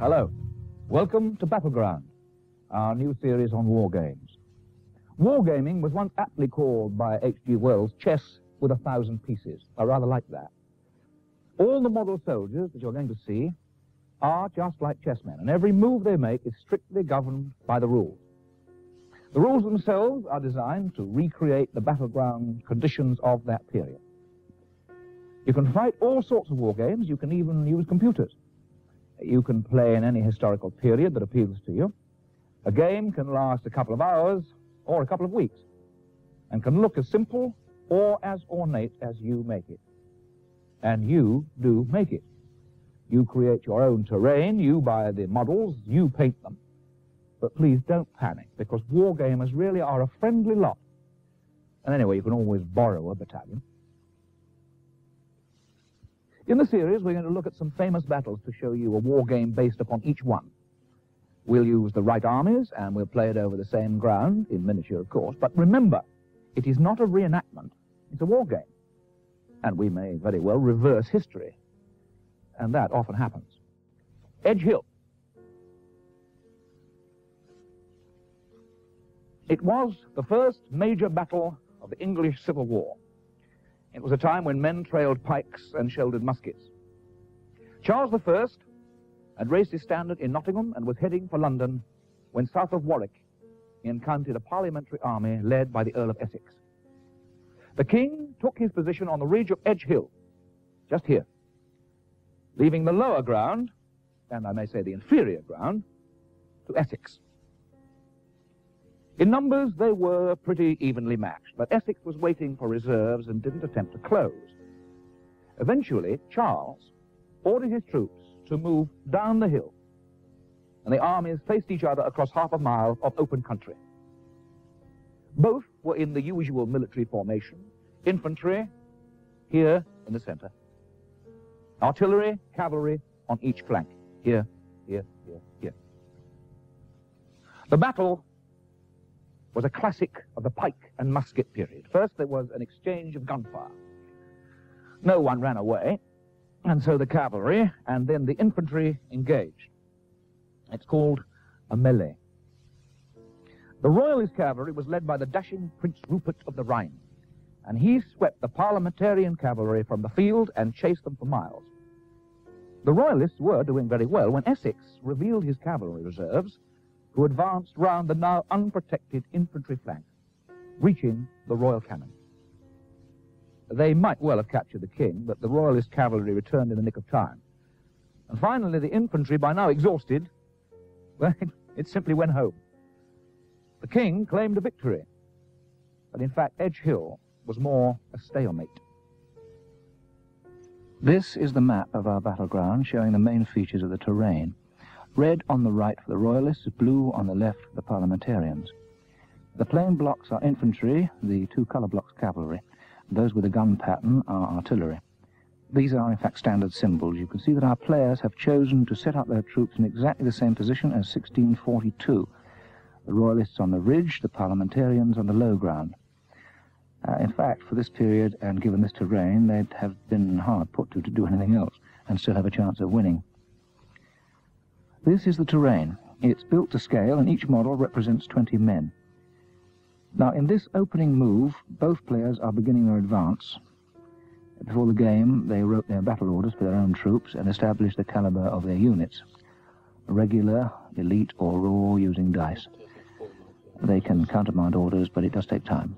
Hello. Welcome to Battleground, our new series on war games. Wargaming was once aptly called by H.G. Wells chess with 1,000 pieces. I rather like that. All the model soldiers that you're going to see are just like chessmen, and every move they make is strictly governed by the rules. The rules themselves are designed to recreate the battleground conditions of that period. You can fight all sorts of war games. You can even use computers. You can play in any historical period that appeals to you. A game can last a couple of hours or a couple of weeks and can look as simple or as ornate as you make it. And you do make it. You create your own terrain, you buy the models, you paint them. But please don't panic, because wargamers really are a friendly lot. And anyway, you can always borrow a battalion. In the series, we're going to look at some famous battles to show you a war game based upon each one. We'll use the right armies, and we'll play it over the same ground, in miniature, of course. But remember, it is not a reenactment, it's a war game. And we may very well reverse history. And that often happens. Edge Hill. It was the first major battle of the English Civil War. It was a time when men trailed pikes and shouldered muskets. Charles I had raised his standard in Nottingham and was heading for London when, south of Warwick, he encountered a parliamentary army led by the Earl of Essex. The king took his position on the ridge of Edge Hill, just here, leaving the lower ground, and I may say the inferior ground, to Essex. In numbers, they were pretty evenly matched, but Essex was waiting for reserves and didn't attempt to close. Eventually, Charles ordered his troops to move down the hill, and the armies faced each other across half a mile of open country. Both were in the usual military formation, infantry here in the center, artillery, cavalry on each flank, here, here, here, here. The battle was a classic of the pike and musket period. First, there was an exchange of gunfire. No one ran away, and so the cavalry and then the infantry engaged. It's called a melee. The royalist cavalry was led by the dashing Prince Rupert of the Rhine, and he swept the parliamentarian cavalry from the field and chased them for miles. The royalists were doing very well when Essex revealed his cavalry reserves, who advanced round the now unprotected infantry flank, reaching the royal cannon. They might well have captured the king, but the royalist cavalry returned in the nick of time. And finally, the infantry, by now exhausted, well, it simply went home. The king claimed a victory, but in fact, Edge Hill was more a stalemate. This is the map of our battleground, showing the main features of the terrain. Red on the right for the royalists, blue on the left for the parliamentarians. The plain blocks are infantry, the two colour blocks cavalry. Those with a gun pattern are artillery. These are in fact standard symbols. You can see that our players have chosen to set up their troops in exactly the same position as 1642. The royalists on the ridge, the parliamentarians on the low ground. In fact, for this period and given this terrain, they'd have been hard put to do anything else and still have a chance of winning. This is the terrain. It's built to scale, and each model represents 20 men. Now, in this opening move, both players are beginning their advance. Before the game, they wrote their battle orders for their own troops and established the caliber of their units. Regular, elite, or raw, using dice. They can countermand orders, but it does take time.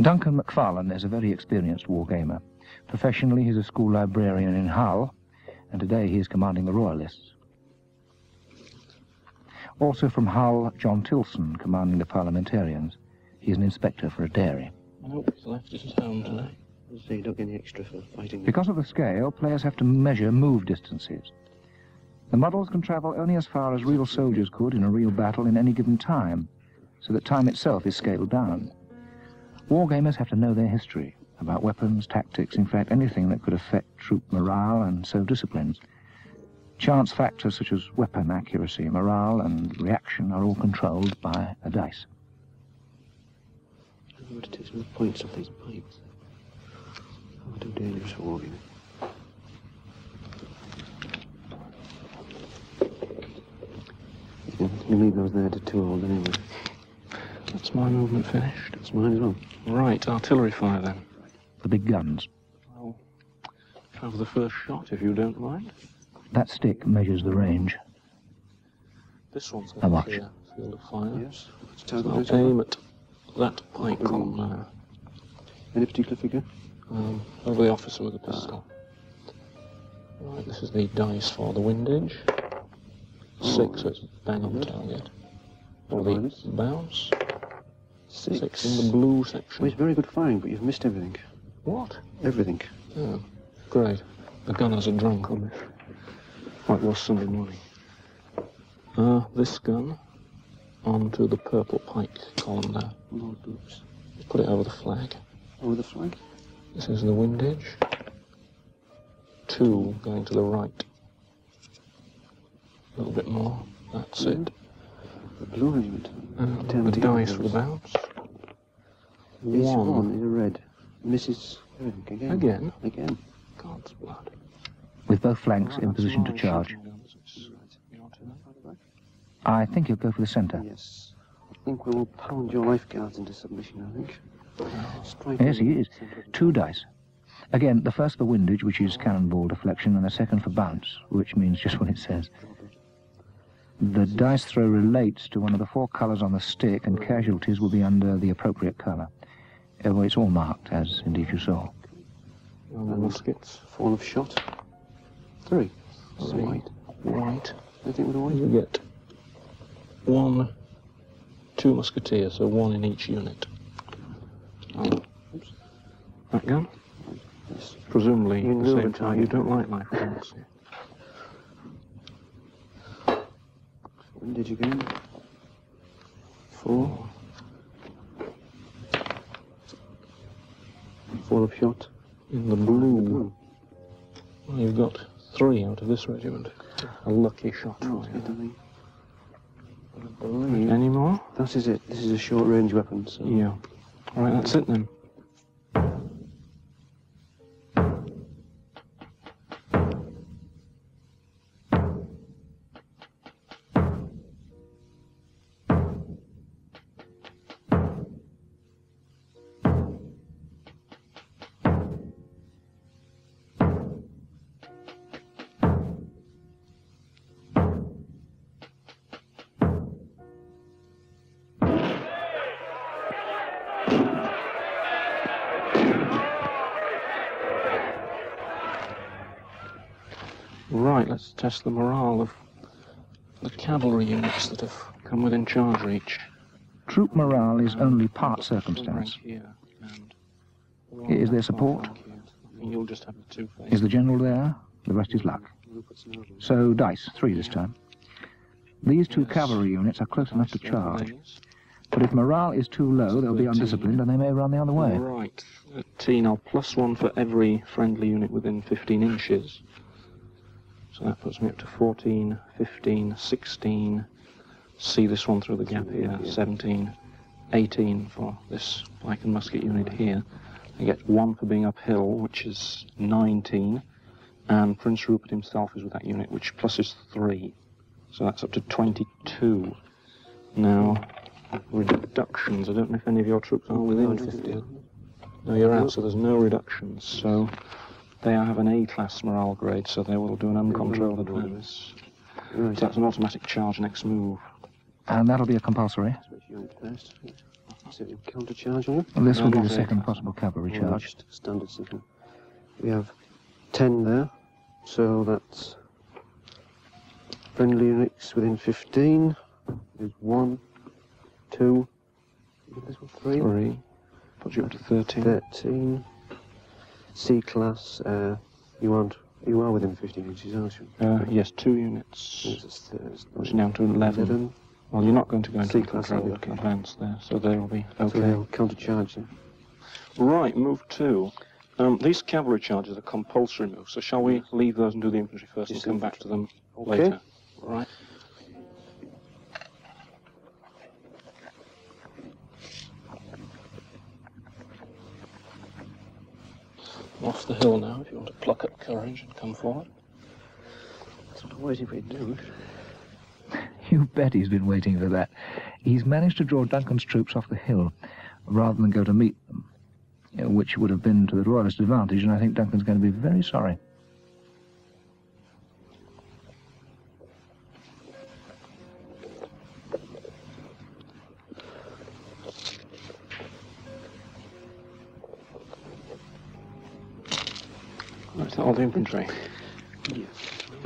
Duncan MacFarlane is a very experienced wargamer. Professionally, he's a school librarian in Hull, and today he is commanding the Royalists. Also from Hull, John Tilson, commanding the Parliamentarians. He's an inspector for a dairy. I hope he's left us at home today. We'll see, don't get any extra for fighting. Because of the scale, players have to measure move distances. The models can travel only as far as real soldiers could in a real battle in any given time, so that time itself is scaled down. Wargamers have to know their history about weapons, tactics, in fact anything that could affect troop morale and so disciplines. Chance factors such as weapon accuracy, morale, and reaction are all controlled by a dice. I'm going to take some points off these pipes. I'm too dangerous for walking. You can leave those there to too old anyway. That's my movement finished. That's mine as well. Right, artillery fire then. The big guns. I'll have the first shot if you don't mind. That stick measures the range. This one's going to be a field of fire. Yes. So I'll aim at that pike on there. Any particular figure? Over the officer with the pistol. Right, this is the dice for the windage. Six, so it's bang on target. Or the bounce. Six in the blue section. Well, it's very good firing, but you've missed everything. What? Everything. Oh, great. The gunners are drunk on this. Like it was Sunday morning. This gun onto the purple pike column there. Lord Brooks. Put it over the flag. Over the flag? This is the windage. Two going to the right. A little bit more. That's it. The blue regiment. The dice for the bounce. One is a red. Mrs. Again. Again? Again. God's blood. With both flanks in position to charge. I think you'll go for the centre. Yes. I think we will pound your lifeguards into submission, I think. Yes, he is. Two dice. Again, the first for windage, which is cannonball deflection, and the second for bounce, which means just what it says. The dice throw relates to one of the four colours on the stick, and casualties will be under the appropriate colour. Well, it's all marked, as indeed you saw. The muskets, fall of shot. Three. White. White. I think we're always get one, two musketeers, so one in each unit. Oops. That gun? Yes. Presumably you the same time. You don't like life guns. When did you go? Four. Four of shot. In the blue. Well, you've got three out of this regiment. A lucky shot. Any more? That is it. This is a short-range weapon, so... Yeah. All right, that's it then. Right, let's test the morale of the cavalry units that have come within charge reach. Troop morale is only part circumstance. Is there support? Is the general there? The rest is luck. So dice, three this time. These two cavalry units are close enough to charge. But if morale is too low, they'll be undisciplined and they may run the other way. Right, 13, I'll plus one for every friendly unit within 15 inches. So that puts me up to 14, 15, 16, see this one through the gap here, 17, 18 for this pike and musket unit here. I get one for being uphill, which is 19, and Prince Rupert himself is with that unit, which pluses 3. So that's up to 22. Now, reductions, I don't know if any of your troops are within 50. No, you're out, so there's no reductions, so... They have an A-class morale grade, so they will do an uncontrolled advance. Right. So that's an automatic charge next move. And that'll be a compulsory. Counter charge on it? Well, this will be the second possible cavalry charge. Standard signal. We have 10 there, so that's friendly units within 15. There's 1, 2, this one, 3. 3. Put you up to 13. 13. C-class, you are within 15 inches, aren't you? Yes, 2 units, which is now to 11. Well, you're not going to go into C-class advance there, so they'll be okay. So they'll countercharge them. Right, move 2. These cavalry charges are compulsory moves, so shall we leave those and do the infantry first and come back to them later. Right. Off the hill now, if you want to pluck up courage and come forward. That's what I'm waiting for you to do. You bet he's been waiting for that. He's managed to draw Duncan's troops off the hill, rather than go to meet them, which would have been to the Royalist advantage, and I think Duncan's going to be very sorry. All the infantry. Yes.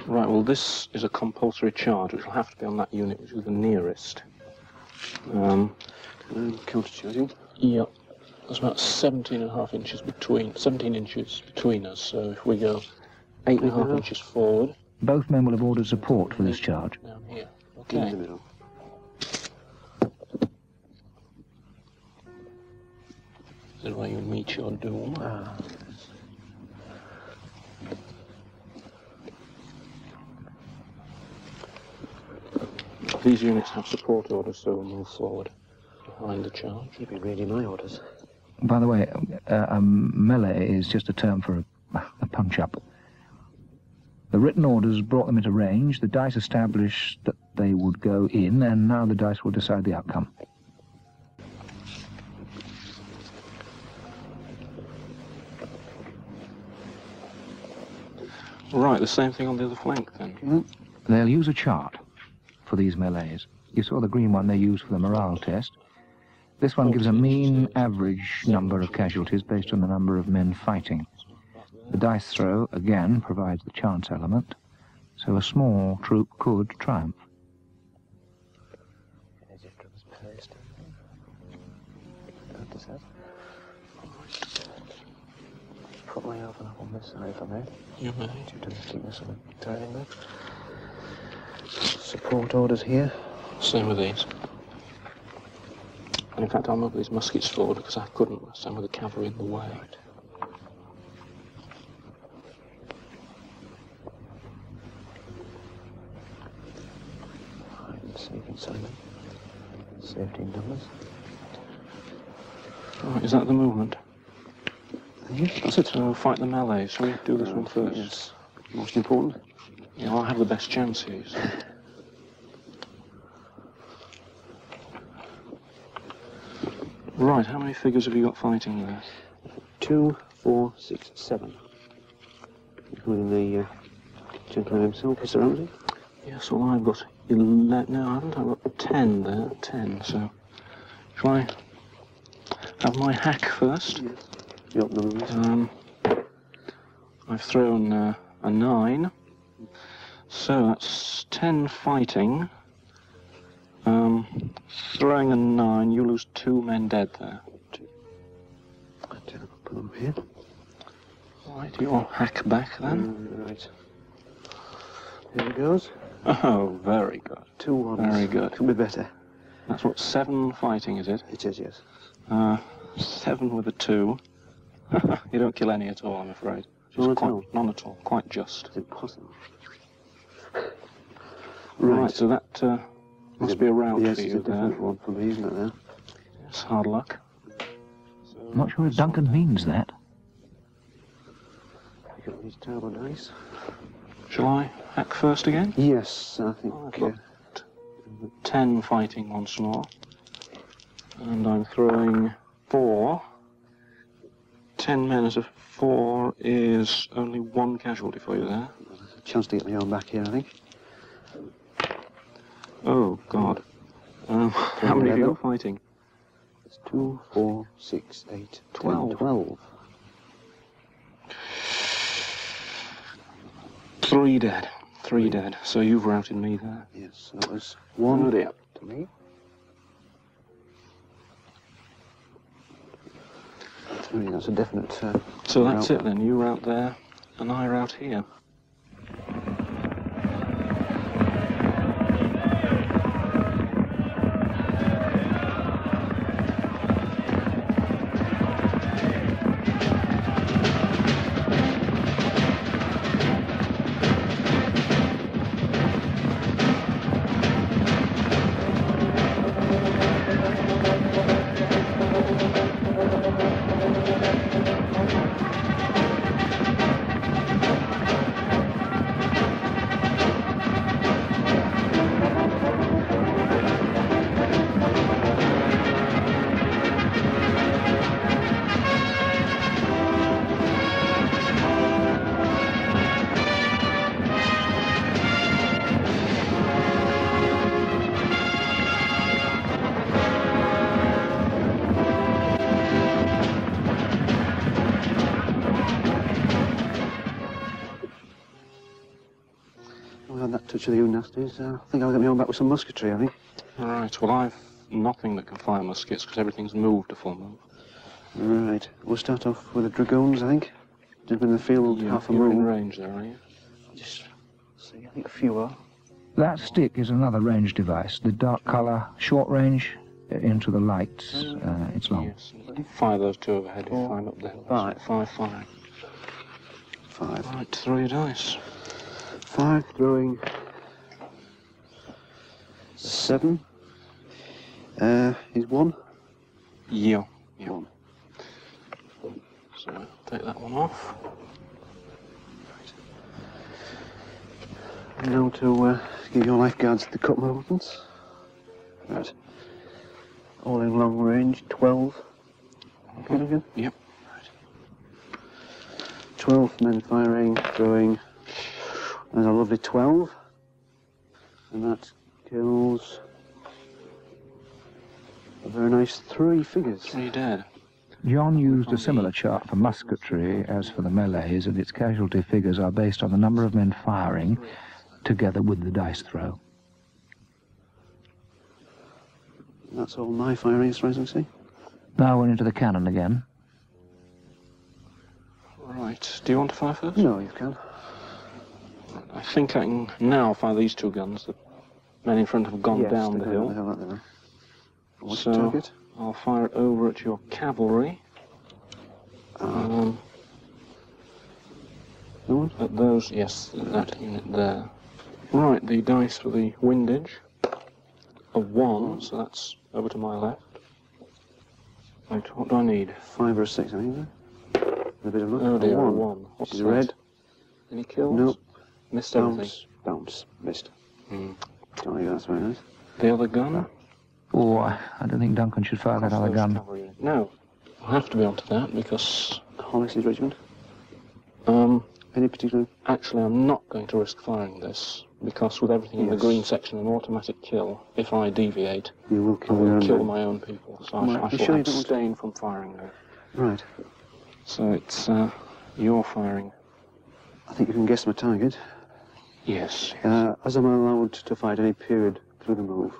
Right, well, this is a compulsory charge, which will have to be on that unit, which is the nearest. Counter-charging? Yeah. There's about 17 inches between us, so if we go 8.5 inches forward... Both men will have ordered support for this charge. Down here. Okay. In the middle. This is where you meet your doom. Ah. These units have support orders, so we'll move forward behind the charge. You've been reading my orders. By the way, melee is just a term for a punch-up. The written orders brought them into range, the dice established that they would go in, and now the dice will decide the outcome. Right, the same thing on the other flank, then. Mm. They'll use a chart for these melees. You saw the green one they used for the morale test. This one gives a mean average number of casualties based on the number of men fighting. The dice throw, again, provides the chance element, so a small troop could triumph. Put my oven up on this side, if I may. You may. Keep this on the dining there. Support orders here. Same with these. And in fact, I'll move these muskets forward because I couldn't last time with the cavalry in the way. Right. Safety in numbers. Right, is that the movement? Yes. That's it. We'll fight the melee. Shall we do this one first? Yes. Most important. Yeah, I'll have the best chance here, so. Right, how many figures have you got fighting there? 2, 4, 6, 7. Including the gentleman himself, Mr. Ramsey? Yes, well, I've got 11. No, I haven't. I've got 10 there. 10, so. Shall I have my hack first? Yes. Yep, I've thrown a 9. So that's 10 fighting, throwing a 9, you lose 2 men dead there. I don't put them here. Right, you'll hack back then. Right. Here it goes. Oh, very good. 2 ones. Very good. Could be better. That's what, 7 fighting, is it? It is, yes. 7 with a 2. You don't kill any at all, I'm afraid. None at all. None at all. Quite just. It's impossible. Right, so that must be a route for you there. Yes, one for me, isn't it, there? It's hard luck. So, not sure if Duncan means that. I've got these terrible dice. Shall I hack first again? Yes, I think. I've got 10 fighting once more. And I'm throwing 4. 10 men as a 4 is only 1 casualty for you there. There's a chance to get me on back here, I think. Oh, God. How many of you are fighting? It's 2, 4, 6, 8, 12. 3 dead. 3 dead. So you've routed me there. Yes, that was 1 up to me. That's a definite... so that's it then. You route there, and I route here. switch of the nasties. I think I'll get me on back with some musketry, I think. Right, well, I've nothing that can fire muskets because everything's moved a full month. Right, we'll start off with the dragoons, I think. They've been in the field half a mile. In range there, are you? Just see, I think a few are. That stick is another range device. The dark colour, short range, into the lights, it's long. Yes, fire those two overhead if I'm up there. Five. Right, throw your dice. Five, throwing 7. Is 1? Yeah. One. So take that one off. Right. Now to give your lifeguards the cup movements. Right. All in long range, 12. Okay, again? Yep. Right. 12 men firing, throwing. There's a lovely 12. And that kills a very nice 3 figures. 3 dead. John used a similar chart for musketry as for the melees, and its casualty figures are based on the number of men firing together with the dice throw. That's all my firing, as far as I see. Now we're into the cannon again. Right. Do you want to fire first? No, you can. I think I can now fire these two guns. The men in front have gone down the hill. What's the target? I'll fire it over at your cavalry. At those, yes, that unit there. Right, the dice for the windage of 1, so that's over to my left. Right, what do I need? 5 or 6, I think. A bit of luck. Oh dear, 1. She's red. Any kills? Nope. Missed everything. Bounce. Missed. Don't think that's very nice. The other gun? Oh, I don't think Duncan should fire that other gun. No, I'll have to be onto that because... Hollis's regiment? Any particular... Actually, I'm not going to risk firing this because with everything in the green section, an automatic kill, if I deviate, you will kill my own people. So I shall abstain from firing though. Right. So it's your firing. I think you can guess my target. Yes. As I'm allowed to fight any period through the move.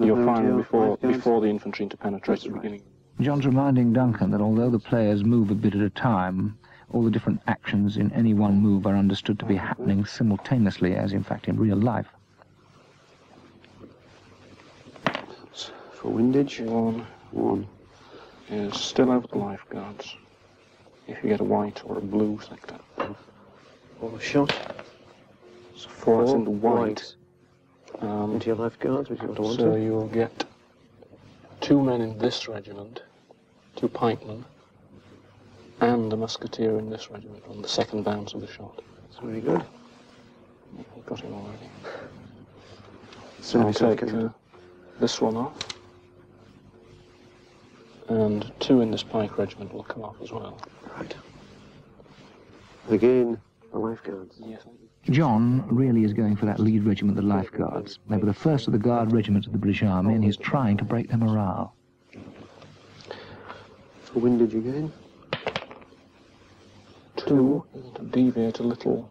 You're firing before the infantry interpenetrates at the beginning. John's reminding Duncan that although the players move a bit at a time, all the different actions in any one move are understood to be happening simultaneously, as in fact in real life. For windage, 1 is still over the lifeguards. If you get a white or a blue sector. Or a shot. So 4 is in the white. Into your lifeguards, which you don't want to. So you'll get 2 men in this regiment, 2 pikemen, and a musketeer in this regiment on the second bounce of the shot. That's very good. I've got him already. So I'll take this one off, and 2 in this pike regiment will come off as well. Right. Again, the lifeguards. Yes. John really is going for that lead regiment, the lifeguards. They were the first of the guard regiments of the British Army, and he's trying to break their morale. For windage again. 2. Deviate a little.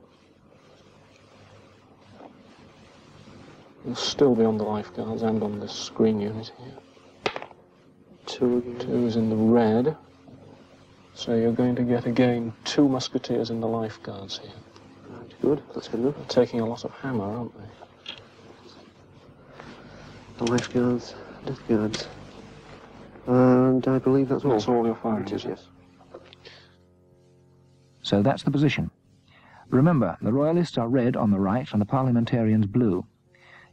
You'll still be on the lifeguards and on this green unit here. 2 again. 2 is in the red. So you're going to get again 2 musketeers in the lifeguards here. Good, that's good enough. They're taking a lot of hammer, aren't they? The lifeguards, death guards. And I believe that's all. That's all you're firing, yes. So that's the position. Remember, the royalists are red on the right and the parliamentarians blue.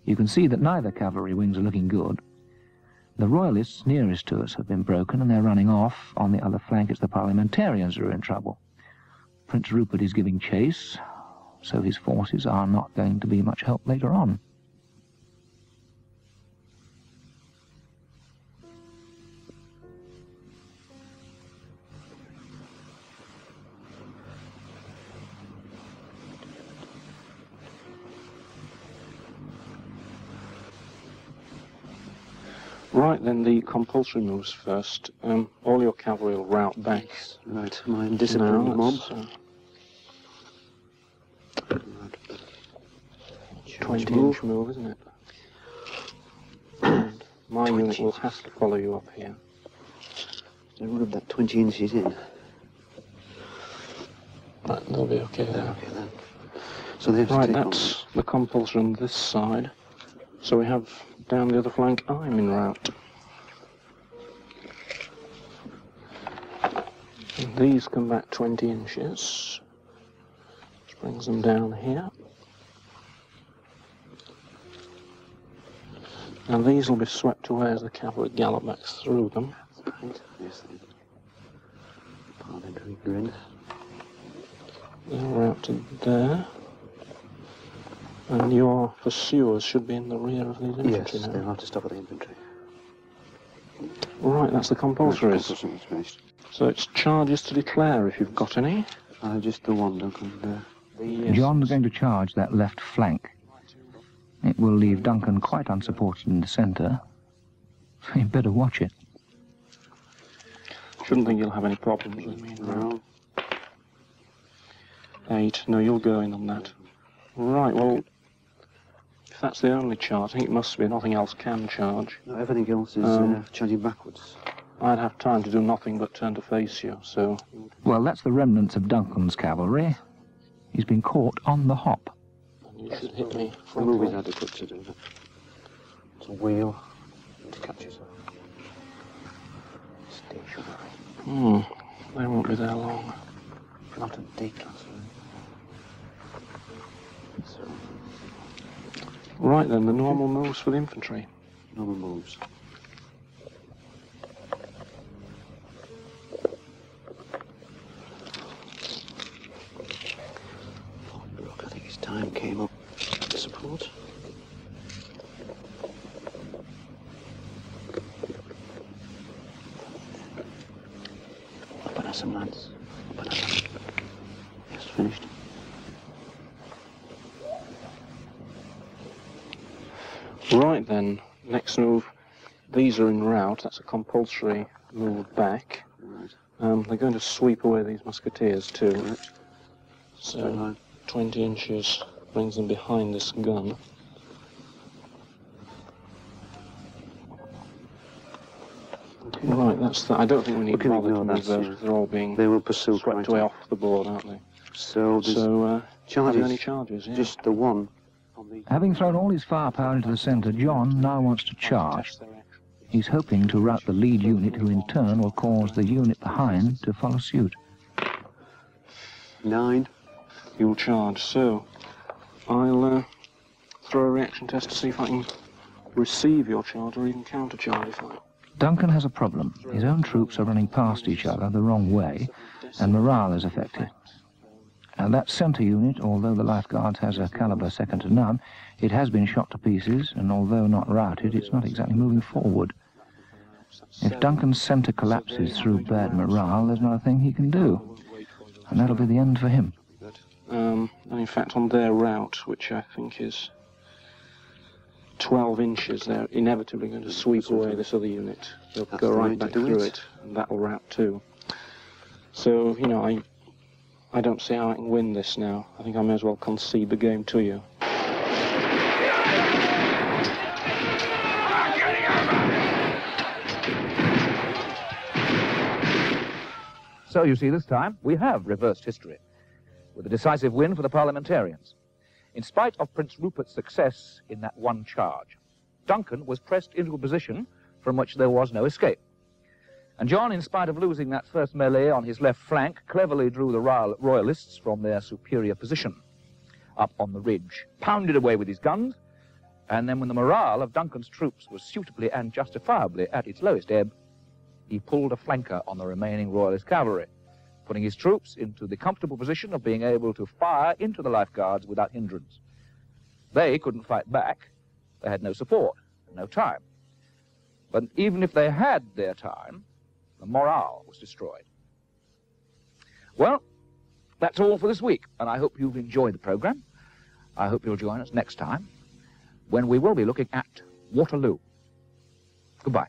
You can see that neither cavalry wings are looking good. The royalists nearest to us have been broken and they're running off. On the other flank, it's the parliamentarians who are in trouble. Prince Rupert is giving chase, so his forces are not going to be much help later on. Right, then the compulsory moves first. All your cavalry will rout back. Right, my indisciplined mob. 20-inch move, isn't it? And my unit will have to follow you up here. They rub that 20 inches in. Right, they'll be okay there. Okay, then. So they have to take that's on the compulsion on this side. So we have down the other flank, I'm in route. And these come back 20 inches. Which brings them down here. And these will be swept away as the cavalry gallop back through them. Yes, parliamentary grin. They're routed there. And your pursuers should be in the rear of these infantry now. Yes, they'll have to stop at the infantry. Right, that's the compulsories. The compulsories finished. So it's charges to declare if you've got any. Just the one, Duncan. John's going to charge that left flank. It will leave Duncan quite unsupported in the centre. You'd better watch it. Shouldn't think you'll have any problems with me now. 8. No, you'll go in on that. Right, well, if that's the only charge, I think it must be. Nothing else can charge. No, everything else is charging backwards. I'd have time to do nothing but turn to face you, so... Well, that's the remnants of Duncan's cavalry. He's been caught on the hop. And you should hit me from the movie's adequate to do that. It's a wheel to catch yourself. Stationary. Hmm, they won't be there long. Not a declass. Right then, the normal moves for the infantry. Normal moves. I think his time came up to support. Up and at some lads. Up and at some. Yes, finished. Right then, next move, these are in route, that's a compulsory move back. Right. They're going to sweep away these musketeers too. Right. So 20 inches brings them behind this gun. Right, that's that. I don't think we need to bother to move those, they're all being they will pursue swept away off the board, aren't they? So, charges. Any charges? Yeah. Just the one. Having thrown all his firepower into the centre, John now wants to charge. He's hoping to rout the lead unit, who in turn will cause the unit behind to follow suit. 9. You'll charge, so I'll throw a reaction test to see if I can receive your charge or even counter-charge if I... Duncan has a problem. His own troops are running past each other the wrong way, and morale is affected. And that centre unit, although the Life Guards has a calibre second to none, it has been shot to pieces, and although not routed, it's not exactly moving forward. If Duncan's centre collapses through bad morale, there's not a thing he can do. And that'll be the end for him. And in fact, on their route, which I think is 12 inches, they're inevitably going to sweep away this other unit. They'll go right back through it, and that'll rout too. So, you know, I don't see how I can win this now. I think I may as well concede the game to you. So you see, this time we have reversed history with a decisive win for the parliamentarians. In spite of Prince Rupert's success in that one charge, Duncan was pressed into a position from which there was no escape. And John, in spite of losing that first melee on his left flank, cleverly drew the royalists from their superior position up on the ridge, pounded away with his guns, and then when the morale of Duncan's troops was suitably and justifiably at its lowest ebb, he pulled a flanker on the remaining royalist cavalry, putting his troops into the comfortable position of being able to fire into the Life Guards without hindrance. They couldn't fight back. They had no support, no time. But even if they had their time, the morale was destroyed. Well, that's all for this week, and I hope you've enjoyed the programme. I hope you'll join us next time, when we will be looking at Waterloo. Goodbye.